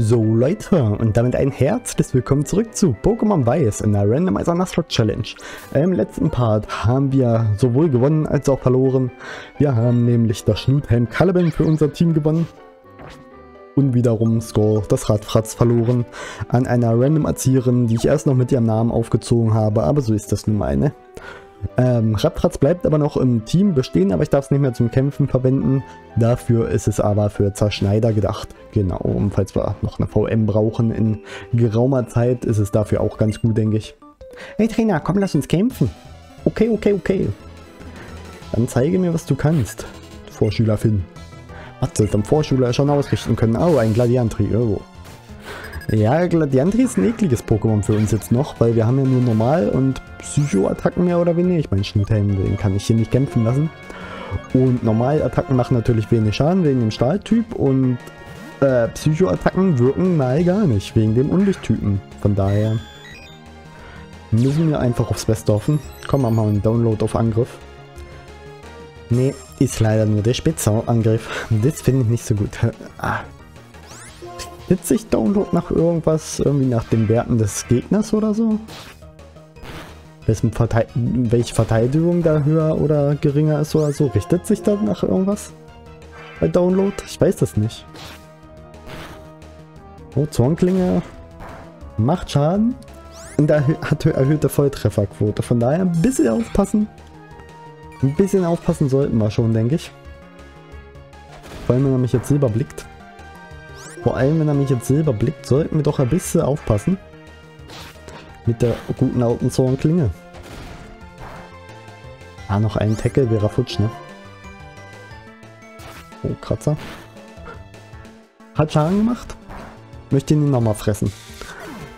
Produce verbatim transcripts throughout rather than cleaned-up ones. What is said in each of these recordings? So Leute, und damit ein herzliches Willkommen zurück zu Pokémon Weiß in der Randomizer Nuzlocke Challenge. Im letzten Part haben wir sowohl gewonnen als auch verloren. Wir haben nämlich das Schnutheim Caliban für unser Team gewonnen. Und wiederum Score, das Radfratz, verloren an einer random Erzieherin, die ich erst noch mit ihrem Namen aufgezogen habe, aber so ist das nun mal, ne? Ähm, Radfratz bleibt aber noch im Team bestehen, aber ich darf es nicht mehr zum Kämpfen verwenden. Dafür ist es aber für Zerschneider gedacht. Genau, und falls wir noch eine V M brauchen in geraumer Zeit, ist es dafür auch ganz gut, denke ich. Hey Trainer, komm, lass uns kämpfen. Okay, okay, okay. Dann zeige mir, was du kannst, Vorschüler Finn. Was soll ein Vorschüler schon ausrichten können? Oh, ein Gladiantri, oh. Ja, Gladiantri ist ein ekliges Pokémon für uns jetzt noch, weil wir haben ja nur Normal- und Psycho-Attacken mehr oder weniger. Ich meine, Schnitthelm, den kann ich hier nicht kämpfen lassen. Und Normal-Attacken machen natürlich wenig Schaden wegen dem Stahltyp und äh, Psycho-Attacken wirken mal gar nicht wegen dem Unlichttypen. Von daher müssen wir einfach aufs Beste hoffen. Komm, machen wir einen Download auf Angriff. Nee, ist leider nur der Spitzau-Angriff. Das finde ich nicht so gut. Ah. Witzig, Download nach irgendwas, irgendwie nach den Werten des Gegners oder so? Verteid welche Verteidigung da höher oder geringer ist oder so? Richtet sich da nach irgendwas bei Download? Ich weiß das nicht. Oh, Zornklinge macht Schaden und er hat erhöhte Volltrefferquote. Von daher ein bisschen aufpassen. Ein bisschen aufpassen sollten wir schon, denke ich. Vor allem, wenn er mich jetzt Silber blickt. Vor allem, wenn er mich jetzt Silber blickt, sollten wir doch ein bisschen aufpassen. Mit der guten alten Zornklinge. Ah, noch ein Tackle wäre futsch, ne? Oh, Kratzer. Hat Schaden gemacht. Möchte ihn nochmal fressen.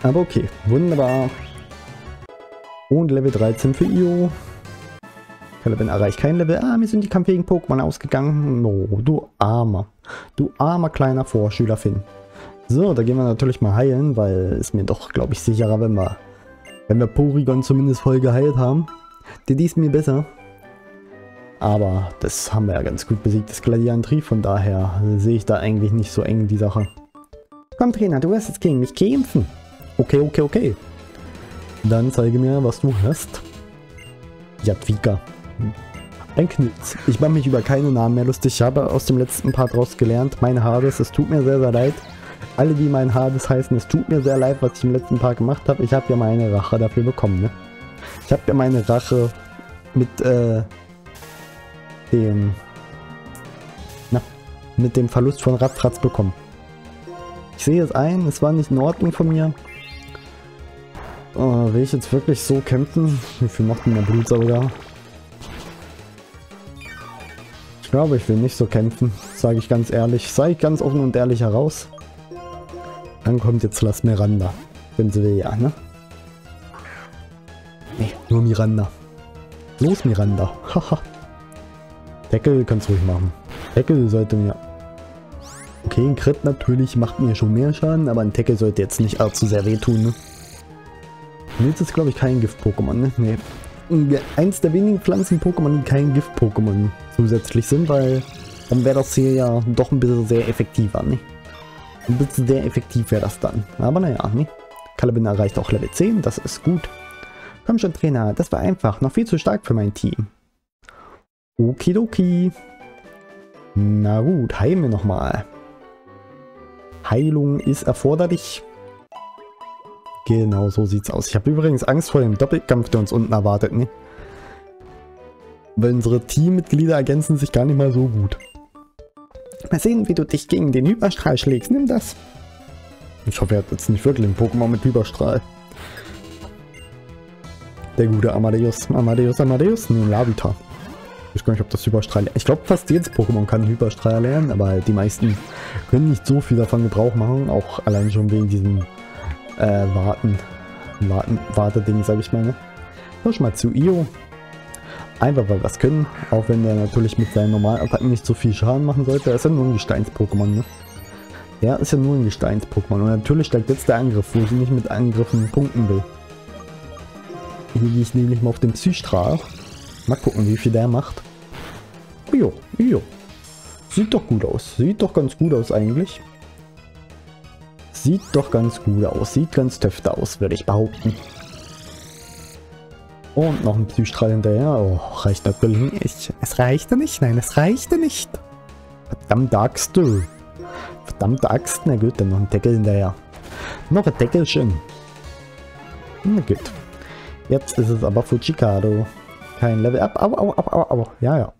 Aber okay, wunderbar. Und Level dreizehn für Io. Caliban erreicht kein Level. Ah, mir sind die kampfwegen Pokémon ausgegangen. No, du armer. Du armer kleiner Vorschüler Finn. So, da gehen wir natürlich mal heilen, weil es mir doch, glaube ich, sicherer, wenn wir, wenn wir Porygon zumindest voll geheilt haben. Die ist mir besser. Aber das haben wir ja ganz gut besiegt, das Gladiantri. Von daher sehe ich da eigentlich nicht so eng die Sache. Komm Trainer, du wirst jetzt gegen mich kämpfen. Okay, okay, okay. Dann zeige mir, was du hast. Jadwiga. Ein Knitz. Ich mache mich über keine Namen mehr lustig. Ich habe aus dem letzten Part raus gelernt, mein Hades, es tut mir sehr, sehr leid. Alle, die mein Hades heißen, es tut mir sehr leid, was ich im letzten Part gemacht habe. Ich habe ja meine Rache dafür bekommen, ne? Ich habe ja meine Rache mit, äh, dem, na, mit dem Verlust von Radfratz bekommen. Ich sehe es ein, es war nicht in Ordnung von mir. Oh, will ich jetzt wirklich so kämpfen? Wie viel macht denn der Blutsauger? Ich glaube, ich will nicht so kämpfen, sage ich ganz ehrlich. Sei ich ganz offen und ehrlich heraus. Dann kommt jetzt Las Miranda. Wenn sie will, ja, ne? Nee, nur Miranda. Los, Miranda. Haha. Deckel kannst du ruhig machen. Deckel sollte mir... Okay, ein Crit natürlich macht mir schon mehr Schaden, aber ein Deckel sollte jetzt nicht allzu sehr wehtun, ne? Milz ist, glaube ich, kein Gift-Pokémon, ne? Nee. Eins der wenigen Pflanzen-Pokémon, die kein Gift-Pokémon zusätzlich sind, weil dann wäre das hier ja doch ein bisschen sehr effektiver, ne? Ein bisschen sehr effektiv wäre das dann. Aber naja, ne? Caliban erreicht auch Level zehn, das ist gut. Komm schon, Trainer, das war einfach. Noch viel zu stark für mein Team. Okidoki. Na gut, heilen wir nochmal. Heilung ist erforderlich. Genau, so sieht's aus. Ich habe übrigens Angst vor dem Doppelkampf, der uns unten erwartet, ne? Weil unsere Teammitglieder ergänzen sich gar nicht mal so gut. Mal sehen, wie du dich gegen den Hyperstrahl schlägst. Nimm das. Ich hoffe, er hat jetzt nicht wirklich ein Pokémon mit Hyperstrahl. Der gute Amadeus. Amadeus, Amadeus. Ne, Lavita. Ich weiß gar nicht, ob das Hyperstrahl... Ich glaube, fast jedes Pokémon kann Hyperstrahl lernen, aber die meisten können nicht so viel davon Gebrauch machen. Auch allein schon wegen diesem... Äh, warten. Warten, Warteding, sag ich mal, ne? Los mal zu Io. Einfach weil wir was können. Auch wenn der natürlich mit seinen normalen Attacken nicht so viel Schaden machen sollte. Er ist ja nur ein Gesteins-Pokémon, ne? Ja, ist ja nur ein Gesteins-Pokémon. Und natürlich steigt jetzt der Angriff, wo ich nicht mit Angriffen punkten will. Hier gehe ich nämlich mal auf den Psystrahl. Mal gucken, wie viel der macht. Io, Io. Sieht doch gut aus. Sieht doch ganz gut aus eigentlich. Sieht doch ganz gut aus, sieht ganz töfter aus, würde ich behaupten. Und noch ein Psystrahl hinterher. Oh, reicht natürlich nicht. Es reichte nicht, nein, es reichte nicht. Verdammte Axt, du. Verdammte Axt, na gut, dann noch ein Deckel hinterher. Noch ein Deckelchen. Na gut. Jetzt ist es aber Fujikado. Kein Level Up. Au, au, au, au, au. Ja, ja.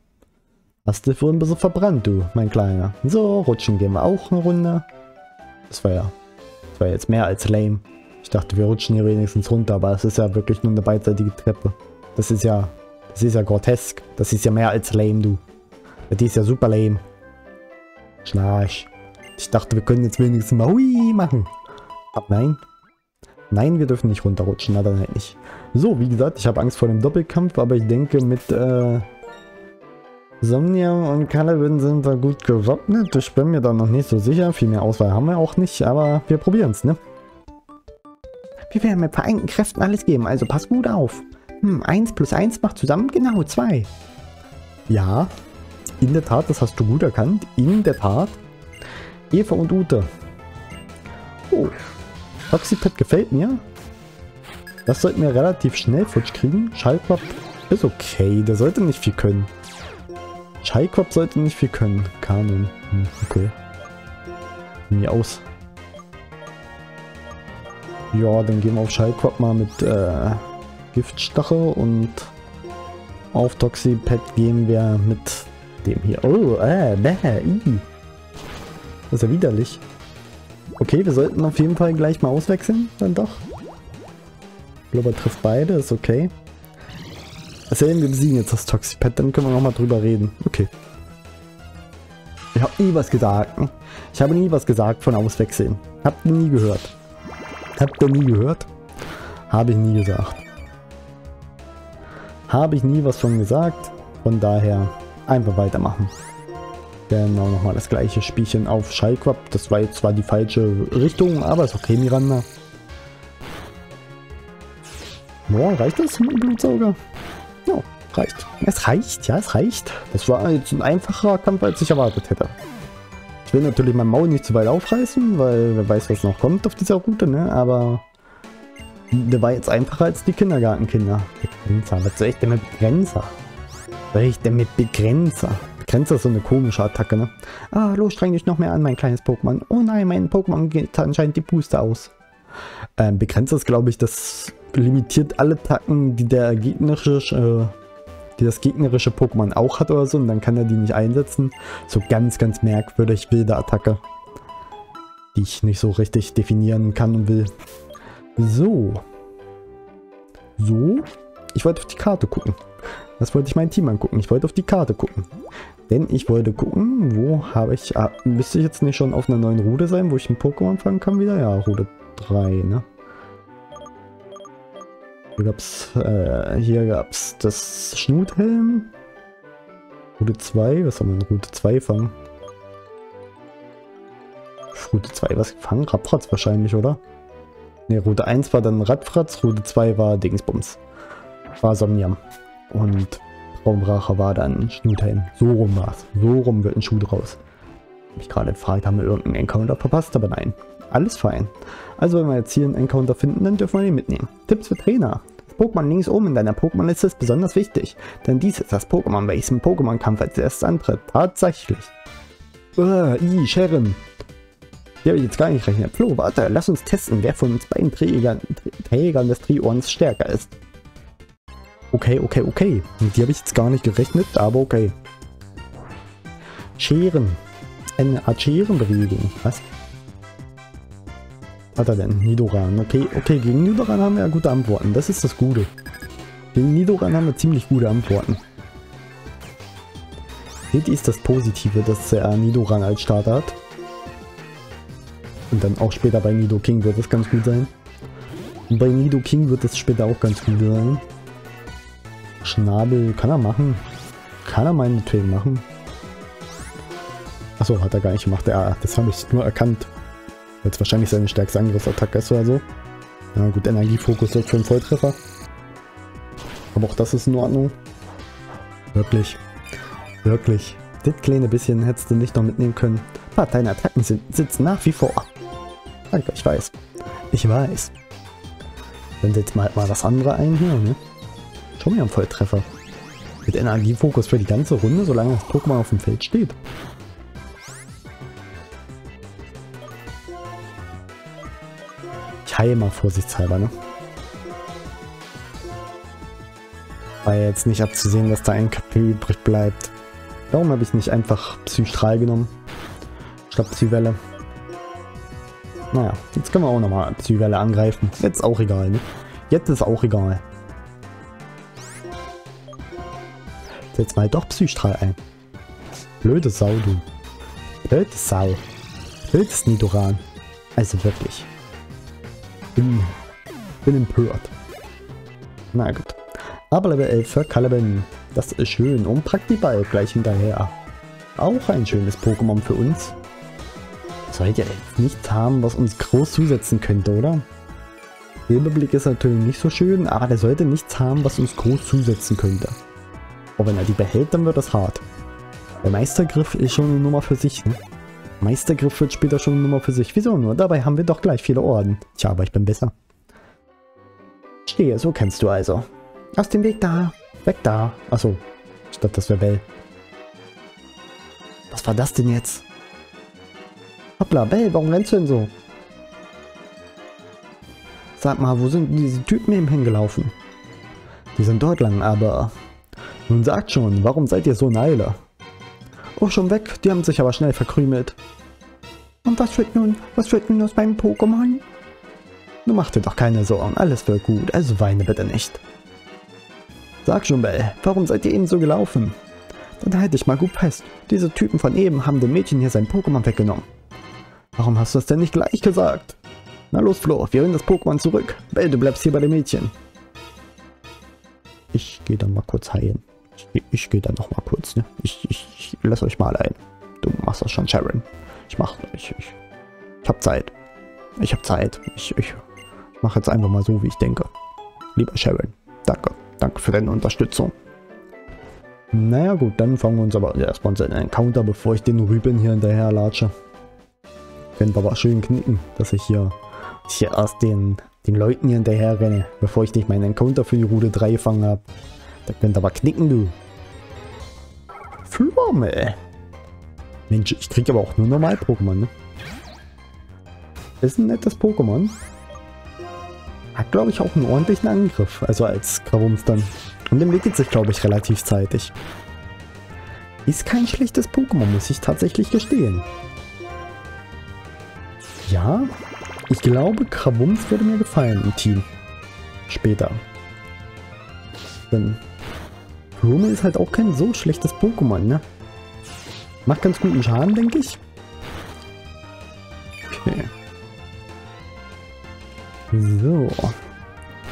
Hast du vorhin ein bisschen verbrannt, du, mein Kleiner. So, rutschen gehen wir auch eine Runde. Das war ja. Das war jetzt mehr als lame. Ich dachte, wir rutschen hier wenigstens runter, aber es ist ja wirklich nur eine beidseitige Treppe. Das ist ja. Das ist ja grotesk. Das ist ja mehr als lame, du. Die ist ja super lame. Schnarch. Ich dachte, wir können jetzt wenigstens mal hui machen. Aber nein. Nein, wir dürfen nicht runterrutschen. Na, dann halt nicht. So, wie gesagt, ich habe Angst vor dem Doppelkampf, aber ich denke, mit äh, Somnia und Kalawin sind wir gut gewappnet. Ich bin mir da noch nicht so sicher. Viel mehr Auswahl haben wir auch nicht, aber wir probieren es, ne? Wir werden mit vereinten Kräften alles geben, also pass gut auf. Hm, eins plus eins macht zusammen genau zwei. Ja, in der Tat, das hast du gut erkannt. In der Tat. Eva und Ute. Oh, Toxipad gefällt mir. Das sollten wir relativ schnell futsch kriegen. Schallquapp ist okay, der sollte nicht viel können. Schallquapp sollte nicht viel können. Kanon, hm, okay. Mir aus. Ja, dann gehen wir auf Schallquapp mal mit äh, Giftstachel und auf Toxipad gehen wir mit dem hier. Oh, äh, bäh, ii. Das ist ja widerlich. Okay, wir sollten auf jeden Fall gleich mal auswechseln, dann doch. Blubber trifft beide, ist okay. Also wir besiegen jetzt das Toxipad, dann können wir nochmal drüber reden. Okay. Ich habe nie was gesagt. Ich habe nie was gesagt von Auswechseln. Habt ihr nie gehört. Habt ihr nie gehört? Habe ich nie gesagt. Habe ich nie was von gesagt. Von daher einfach weitermachen. Genau, nochmal das gleiche Spielchen auf Schallquapp. Das war jetzt zwar die falsche Richtung, aber ist okay, Miranda. Boah, reicht das mit dem Blutsauger? Ja, reicht. Es reicht, ja, es reicht. Das war jetzt ein einfacher Kampf, als ich erwartet hätte. Ich will natürlich mein Maul nicht zu weit aufreißen, weil wer weiß, was noch kommt auf dieser Route, ne? Aber der war jetzt einfacher als die Kindergartenkinder. Begrenzer, was soll ich denn mit Begrenzer? Was soll ich denn mit Begrenzer? Begrenzer ist so eine komische Attacke, ne? Ah, los, streng dich noch mehr an, mein kleines Pokémon. Oh nein, mein Pokémon geht anscheinend die Booster aus. Ähm, Begrenzer ist, glaube ich, das limitiert alle Attacken, die der gegnerische, äh, die das gegnerische Pokémon auch hat oder so, und dann kann er die nicht einsetzen. So ganz, ganz merkwürdig wilde Attacke, die ich nicht so richtig definieren kann und will. So. So. Ich wollte auf die Karte gucken. Das wollte ich mein Team angucken. Ich wollte auf die Karte gucken. Denn ich wollte gucken, wo habe ich... Ah, müsste ich jetzt nicht schon auf einer neuen Route sein, wo ich ein Pokémon fangen kann wieder? Ja, Route drei, ne? Hier gab's, äh, hier gab's das Schnuthelm. Route zwei, was soll man in Route zwei fangen? Route zwei, was fangen? Radfratz wahrscheinlich, oder? Ne, Route eins war dann Radfratz, Route zwei war Dingsbums. War Somniam. Und Traumrache war dann Schnuthelm. So rum war's. So rum wird ein Schuh draus. Mich gerade gefragt, haben wir irgendeinen Encounter verpasst, aber nein. Alles fein. Also wenn wir jetzt hier einen Encounter finden, dann dürfen wir den mitnehmen. Tipps für Trainer. Das Pokémon links oben in deiner Pokémon-Liste ist besonders wichtig. Denn dies ist das Pokémon, welches im Pokémon-Kampf als erstes antritt. Tatsächlich. Uh, I, Cheren. Hier habe ich jetzt gar nicht rechnet. Flo, warte, lass uns testen, wer von uns beiden Trägern, Trägern des Triorns stärker ist. Okay, okay, okay. Mit die habe ich jetzt gar nicht gerechnet, aber okay. Cheren. Eine Art Scherenbewegung. Was? Hat er denn? Nidoran. Okay, okay, gegen Nidoran haben wir ja gute Antworten. Das ist das Gute. Gegen Nidoran haben wir ziemlich gute Antworten. Seht ihr, ist das Positive, dass er Nidoran als Starter hat. Und dann auch später bei Nidoking wird es ganz gut sein. Und bei Nidoking wird es später auch ganz gut sein. Schnabel kann er machen. Kann er meinetwegen machen. Achso, hat er gar nicht gemacht. Ja, das habe ich nur erkannt. Jetzt wahrscheinlich seine stärkste Angriffsattacke ist oder so. Na gut, Energiefokus sorgt für einen Volltreffer. Aber auch das ist in Ordnung. Wirklich. Wirklich. Das kleine bisschen hättest du nicht noch mitnehmen können. Ein paar deine Attacken sind, sitzen nach wie vor. Danke, ich weiß. Ich weiß. Dann setzt man halt mal das andere ein hier, ne? Schon wieder ein Volltreffer. Mit Energiefokus für die ganze Runde, solange das Pokémon auf dem Feld steht. Ich heile mal vorsichtshalber, ne? War ja jetzt nicht abzusehen, dass da ein K P übrig bleibt. Darum habe ich nicht einfach Psystrahl genommen. Statt Psywelle. Naja, jetzt können wir auch nochmal Psywelle angreifen. Jetzt auch egal, ne? Jetzt ist auch egal. Setz mal doch Psystrahl ein. Blöde Sau, du. Blöde Sau. Blödes Nidoran. Also wirklich. Bin, bin empört. Na gut. Aber Level elf für Caliban. Das ist schön. Und Praktiball gleich hinterher. Auch ein schönes Pokémon für uns. Sollt ihr jetzt nichts haben, was uns groß zusetzen könnte, oder? Silberblick ist natürlich nicht so schön, aber der sollte nichts haben, was uns groß zusetzen könnte. Aber wenn er die behält, dann wird das hart. Der Meistergriff ist schon eine Nummer für sich, ne? Meistergriff wird später schon eine Nummer für sich. Wieso nur? Dabei haben wir doch gleich viele Orden. Tja, aber ich bin besser. Stehe, so kennst du also. Aus dem Weg da. Weg da. Achso. Statt das wäre Bell. Was war das denn jetzt? Hoppla, Bell, warum rennst du denn so? Sag mal, wo sind diese Typen eben hingelaufen? Die sind dort lang, aber... Nun sagt schon, warum seid ihr so in Eile? Oh, schon weg, die haben sich aber schnell verkrümelt. Und was wird nun, was wird nun aus meinem Pokémon? Du mach dir doch keine Sorgen, alles wird gut, also weine bitte nicht. Sag schon, Bell, warum seid ihr eben so gelaufen? Dann halte ich mal gut fest, diese Typen von eben haben dem Mädchen hier sein Pokémon weggenommen. Warum hast du das denn nicht gleich gesagt? Na los, Flo, wir holen das Pokémon zurück. Bell, du bleibst hier bei dem Mädchen. Ich gehe dann mal kurz heilen. Ich, ich gehe dann noch mal kurz, ne? Ich, ich, ich lasse euch mal ein. Du machst das schon, Cheren. Ich mach, ich, ich, ich hab Zeit. Ich hab Zeit. Ich, ich mache jetzt einfach mal so, wie ich denke. Lieber Cheren, danke. Danke für deine Unterstützung. Naja gut, dann fangen wir uns aber erstmal an einen Counter, bevor ich den Rüben hier hinterher latsche. Können wir aber schön knicken, dass ich hier, dass ich hier erst den, den Leuten hier hinterher renne, bevor ich nicht meinen Encounter für die Route drei gefangen habe. Da könnt ihr aber knicken, du. Flamme. Mensch, ich kriege aber auch nur normal Pokémon, ne? Ist ein nettes Pokémon. Hat, glaube ich, auch einen ordentlichen Angriff. Also als Krawums dann. Und entwickelt sich, glaube ich, relativ zeitig. Ist kein schlechtes Pokémon, muss ich tatsächlich gestehen. Ja, ich glaube, Krabums würde mir gefallen im Team. Später. Denn Rume ist halt auch kein so schlechtes Pokémon, ne? Macht ganz guten Schaden, denke ich. Okay. So.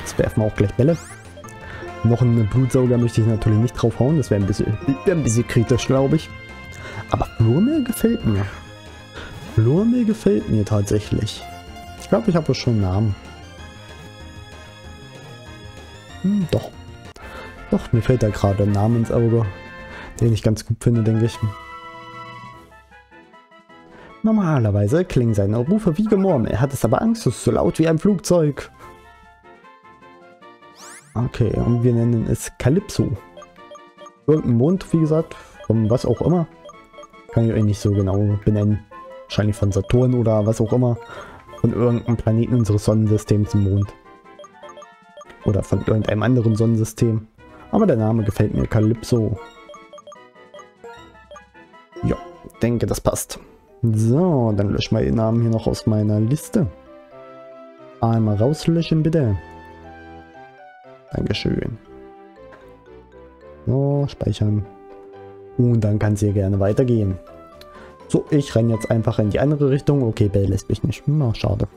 Jetzt werfen wir auch gleich Bälle. Noch einen Blutsauger möchte ich natürlich nicht draufhauen. Das wäre ein bisschen, ein bisschen kritisch, glaube ich. Aber Rume gefällt mir. Lurmel gefällt mir tatsächlich. Ich glaube, ich habe schon einen Namen. Hm, doch. Doch, mir fällt da gerade ein Name ins Auge, den ich ganz gut finde, denke ich. Normalerweise klingen seine Rufe wie Gemurmel. Er hat es aber Angst, es ist so laut wie ein Flugzeug. Okay, und wir nennen es Kalypso. Irgendein Mond, wie gesagt, von was auch immer. Kann ich euch nicht so genau benennen. Wahrscheinlich von Saturn oder was auch immer. Von irgendeinem Planeten unseres Sonnensystems im Mond. Oder von irgendeinem anderen Sonnensystem. Aber der Name gefällt mir, Kalypso. Ja, denke, das passt. So, dann löschen wir den Namen hier noch aus meiner Liste. Einmal rauslöschen, bitte. Dankeschön. So, speichern. Und dann kann es hier gerne weitergehen. So, ich renne jetzt einfach in die andere Richtung. Okay, Bell lässt mich nicht. Na, schade.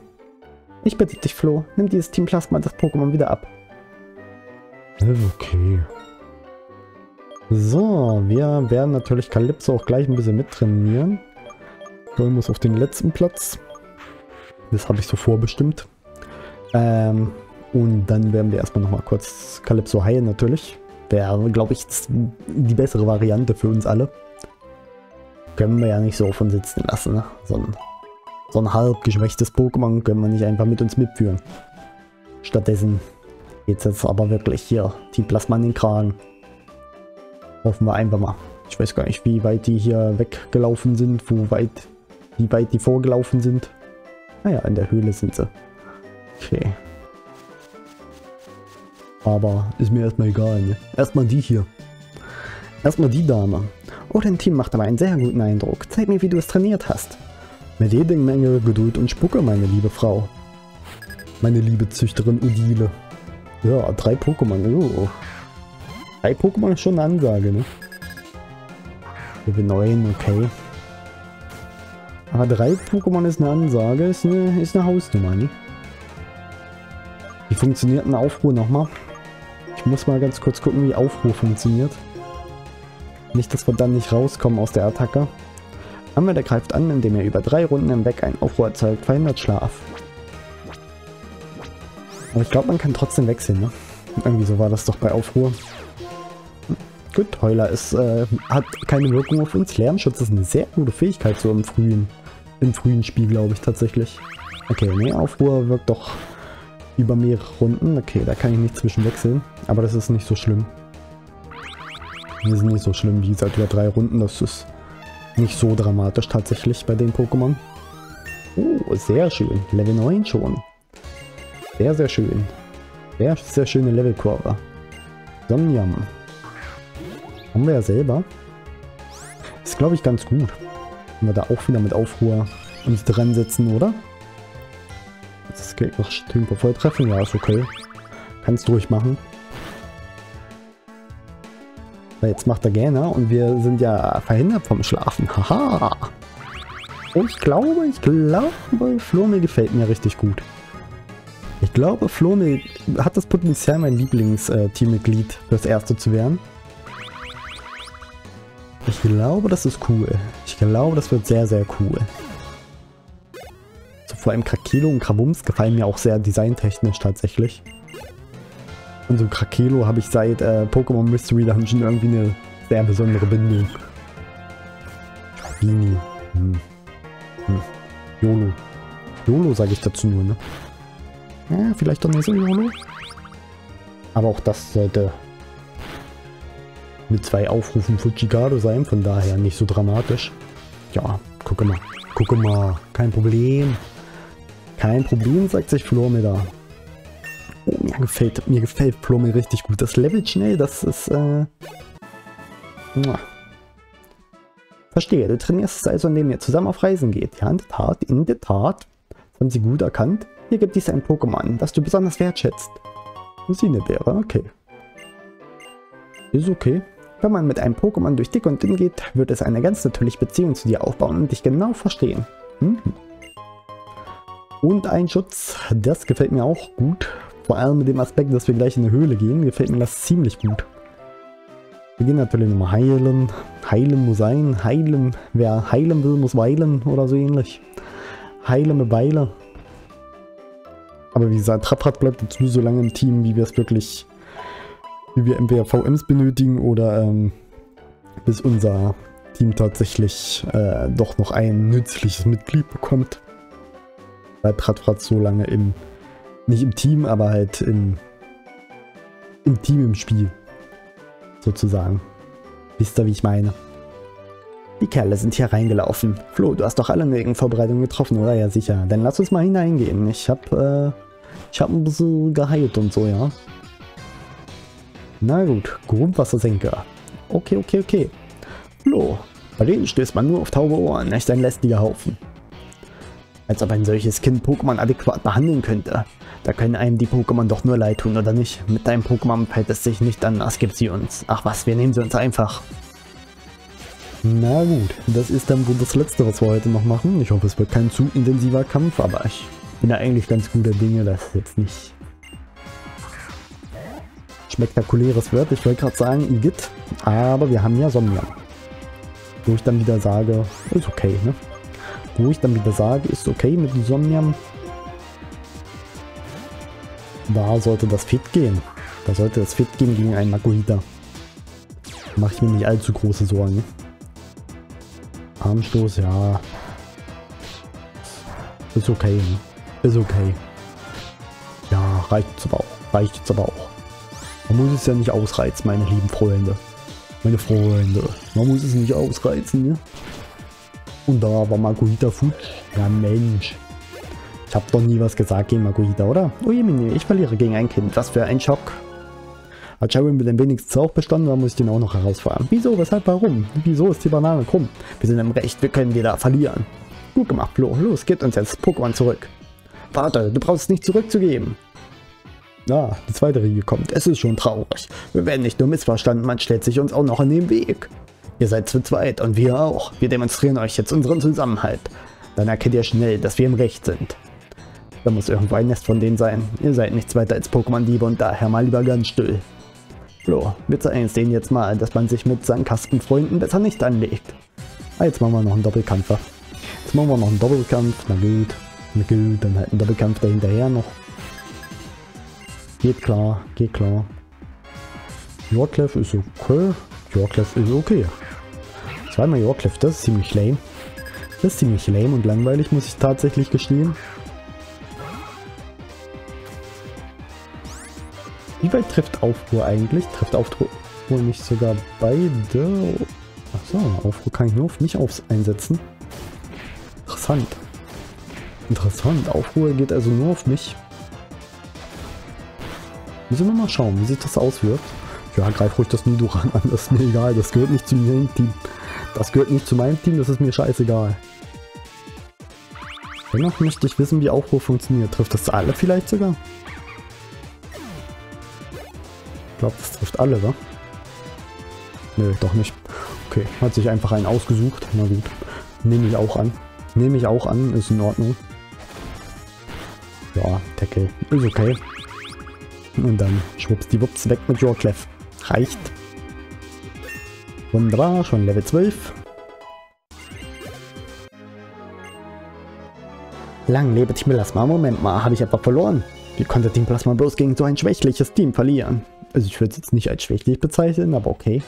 Ich bitte dich, Flo. Nimm dieses Team Plasma das Pokémon wieder ab. Okay. So, wir werden natürlich Kalypso auch gleich ein bisschen mittrainieren. Bell muss auf den letzten Platz. Das habe ich so vorbestimmt. Ähm, und dann werden wir erstmal nochmal kurz Kalypso heilen natürlich. Wäre, glaube ich, die bessere Variante für uns alle. Können wir ja nicht so von sitzen lassen, ne? Sondern So ein halb geschwächtes Pokémon können wir nicht einfach mit uns mitführen. Stattdessen geht es jetzt aber wirklich hier Team Plasma in den Kragen. Hoffen wir einfach mal. Ich weiß gar nicht, wie weit die hier weggelaufen sind, wo weit, wie weit die vorgelaufen sind. Naja, in der Höhle sind sie. Okay. Aber ist mir erstmal egal, ne? Erstmal die hier. Erstmal die Dame. Oh, dein Team macht aber einen sehr guten Eindruck. Zeig mir, wie du es trainiert hast. Mit jeder Menge Geduld und Spucke, meine liebe Frau. Meine liebe Züchterin Udile. Ja, drei Pokémon. Oh. Drei Pokémon ist schon eine Ansage, ne? Level neun, okay. Aber drei Pokémon ist eine Ansage, ist eine, ist eine Hausnummer, ne? Wie funktioniert ein Aufruhr nochmal? Ich muss mal ganz kurz gucken, wie Aufruhr funktioniert. Nicht, dass wir dann nicht rauskommen aus der Attacke. Anwender greift an, indem er über drei Runden hinweg einen Aufruhr erzeugt, verhindert Schlaf. Aber ich glaube, man kann trotzdem wechseln, ne? Irgendwie so war das doch bei Aufruhr. Gut, Heuler ist, äh, hat keine Wirkung auf uns. Lärmschutz ist eine sehr gute Fähigkeit, so im frühen, im frühen Spiel, glaube ich, tatsächlich. Okay, nee, Aufruhr wirkt doch über mehrere Runden. Okay, da kann ich nicht zwischenwechseln, aber das ist nicht so schlimm. Das ist nicht so schlimm, wie gesagt, über drei Runden, das ist nicht so dramatisch tatsächlich bei den Pokémon. Oh, sehr schön. Level neun schon. Sehr, sehr schön. Sehr, sehr schöne Levelkurve. Somniam. Haben wir ja selber. Ist, glaube ich, ganz gut. Wenn wir da auch wieder mit Aufruhr uns dran setzen, oder? Das geht noch schön vor Volltreffen. Ja, ist okay. Kannst du ruhig machen. Jetzt macht er gerne und wir sind ja verhindert vom Schlafen. Haha. Und ich glaube, ich glaube, Flurmel gefällt mir richtig gut. Ich glaube, Flurmel hat das Potenzial, mein Lieblingsteammitglied das erste zu werden. Ich glaube, das ist cool. Ich glaube, das wird sehr, sehr cool. So, vor allem Krakelo und Krabums gefallen mir auch sehr designtechnisch tatsächlich. Und so Krakelo habe ich seit äh, Pokémon Mystery Dungeon irgendwie eine sehr besondere Bindung. Bini. Hm. Hm. YOLO. YOLO sage ich dazu nur, ne? Ja, vielleicht doch nicht so YOLO. Aber auch das sollte mit zwei Aufrufen Fujigado sein, von daher nicht so dramatisch. Ja, gucke mal. Gucke mal. Kein Problem. Kein Problem, sagt sich Flormel da. Oh, mir gefällt, mir gefällt Plumel richtig gut. Das Level schnell, das ist, äh... Mua. Verstehe, du trainierst es also, indem ihr zusammen auf Reisen geht. Ja, in der Tat, in der Tat. Das haben sie gut erkannt. Hier gibt es ein Pokémon, das du besonders wertschätzt. Lucinebeere, okay. Ist okay. Wenn man mit einem Pokémon durch dick und dünn geht, wird es eine ganz natürliche Beziehung zu dir aufbauen und dich genau verstehen. Mhm. Und ein Schutz, das gefällt mir auch gut. Vor allem mit dem Aspekt, dass wir gleich in eine Höhle gehen, gefällt mir das ziemlich gut. Wir gehen natürlich nochmal heilen. Heilen muss sein. Heilen. Wer heilen will, muss weilen oder so ähnlich. Heile mit Beile. Aber wie gesagt, Trapprat bleibt jetzt nur so lange im Team, wie wir es wirklich, wie wir entweder V Ms benötigen oder ähm, bis unser Team tatsächlich äh, doch noch ein nützliches Mitglied bekommt. Weil Pratfrat so lange im, nicht im Team, aber halt im, im Team im Spiel, sozusagen. Wisst ihr, wie ich meine? Die Kerle sind hier reingelaufen. Flo, du hast doch alle nötigen Vorbereitungen getroffen, oder? Ja, sicher. Dann lass uns mal hineingehen. Ich hab, äh, ich hab ein bisschen geheilt und so, ja. Na gut, Grundwassersenker. Okay, okay, okay. Flo, bei denen stößt man nur auf taube Ohren. Echt ein lästiger Haufen. Als ob ein solches Kind Pokémon adäquat behandeln könnte. Da können einem die Pokémon doch nur leid tun, oder nicht? Mit deinem Pokémon fällt es sich nicht an, als gibt sie uns. Ach was, wir nehmen sie uns einfach. Na gut, das ist dann wohl das Letzte, was wir heute noch machen. Ich hoffe, es wird kein zu intensiver Kampf, aber ich bin da eigentlich ganz guter Dinge, dass es jetzt nicht spektakuläres wird. Ich wollte gerade sagen, Igitt, aber wir haben ja Somniam. Wo ich dann wieder sage, ist okay, ne? Wo ich dann wieder sage, ist okay mit dem Somniam. Da sollte das fit gehen. Da sollte das fit gehen gegen einen Makuhita. Mache ich mir nicht allzu große Sorgen. Armstoß, ja. Ist okay. Ist okay. Ja, reicht jetzt aber auch. Reicht jetzt aber auch. Man muss es ja nicht ausreizen, meine lieben Freunde. Meine Freunde. Man muss es nicht ausreizen, ne? Und da war Makuhita futsch. Ja, Mensch. Ich habe doch nie was gesagt gegen Makuhita, oder? Oh je, ich verliere gegen ein Kind. Das wäre ein Schock. Hat Cheren mit dem wenigstens auch bestanden, da muss ich den auch noch herausfordern. Wieso, weshalb, warum? Wieso ist die Banane krumm? Wir sind im Recht, wir können wieder verlieren. Gut gemacht, Flo. Los, gib uns jetzt Pokémon zurück. Warte, du brauchst es nicht zurückzugeben. Ah, die zweite Riege kommt. Es ist schon traurig. Wir werden nicht nur missverstanden, man stellt sich uns auch noch in den Weg. Ihr seid zu zweit und wir auch. Wir demonstrieren euch jetzt unseren Zusammenhalt. Dann erkennt ihr schnell, dass wir im Recht sind. Da muss irgendwo ein Nest von denen sein. Ihr seid nichts weiter als Pokémon-Diebe und daher mal lieber ganz still. Flo, wir zeigen es denen jetzt mal, dass man sich mit Sandkastenfreunden besser nicht anlegt. Ah, jetzt machen wir noch einen Doppelkampfer. Jetzt machen wir noch einen Doppelkampf. Na gut, na gut, dann halt einen Doppelkampf dahinterher noch. Geht klar, geht klar. Yorkleff ist okay. Yorkleff ist okay. Zweimal Yorkleff, das ist ziemlich lame. Das ist ziemlich lame und langweilig, muss ich tatsächlich gestehen. Wie weit trifft Aufruhr eigentlich? Trifft Aufruhr nicht sogar beide? Achso, Aufruhr kann ich nur auf mich aufs einsetzen. Interessant. Interessant, Aufruhr geht also nur auf mich. Müssen wir mal schauen, wie sich das auswirkt. Ja, greif ruhig das Nidoran an, das ist mir egal, das gehört nicht zu meinem Team. Das gehört nicht zu meinem Team, das ist mir scheißegal. Dennoch möchte ich wissen, wie Aufruhr funktioniert. Trifft das alle vielleicht sogar? Ich glaube, das trifft alle, oder? Nö, doch nicht. Okay, hat sich einfach einen ausgesucht. Na gut, nehme ich auch an. Nehme ich auch an, ist in Ordnung. Ja, Deckel, ist okay. Und dann schwupps die Wups weg mit Yorkleff. Reicht. Wunderbar, schon Level zwölf. Lang lebe Team Plasma. Moment mal, habe ich etwa verloren? Wie konnte Team Plasma bloß gegen so ein schwächliches Team verlieren? Also ich würde es jetzt nicht als schwächlich bezeichnen, aber okay.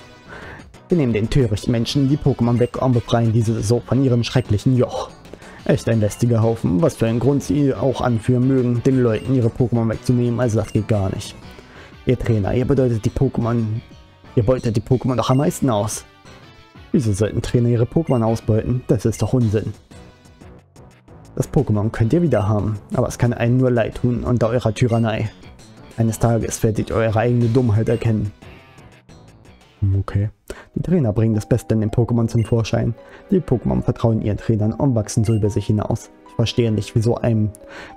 Wir nehmen den törichten Menschen die Pokémon weg und befreien diese so von ihrem schrecklichen Joch. Echt ein lästiger Haufen, was für einen Grund sie auch anführen mögen, den Leuten ihre Pokémon wegzunehmen, also das geht gar nicht. Ihr Trainer, ihr bedeutet die Pokémon, ihr beutet die Pokémon doch am meisten aus. Wieso sollten Trainer ihre Pokémon ausbeuten? Das ist doch Unsinn. Das Pokémon könnt ihr wieder haben, aber es kann einem nur leid tun unter eurer Tyrannei. Eines Tages werdet ihr eure eigene Dummheit erkennen. Okay. Die Trainer bringen das Beste in den Pokémon zum Vorschein. Die Pokémon vertrauen ihren Trainern und wachsen so über sich hinaus. Ich verstehe nicht, wieso einem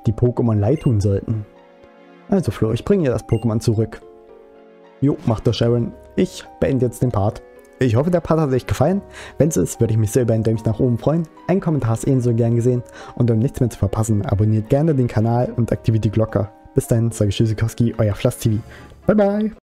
die Pokémon leid tun sollten. Also Flo, ich bringe dir das Pokémon zurück. Jo, macht das Cheren. Ich beende jetzt den Part. Ich hoffe, der Part hat euch gefallen. Wenn es ist, würde ich mich sehr über ein Däumchen nach oben freuen. Ein Kommentar ist ebenso gern gesehen. Und um nichts mehr zu verpassen, abonniert gerne den Kanal und aktiviert die Glocke. Bis dann, sage ich Tschüssikowski, euer Flass T V. Bye bye!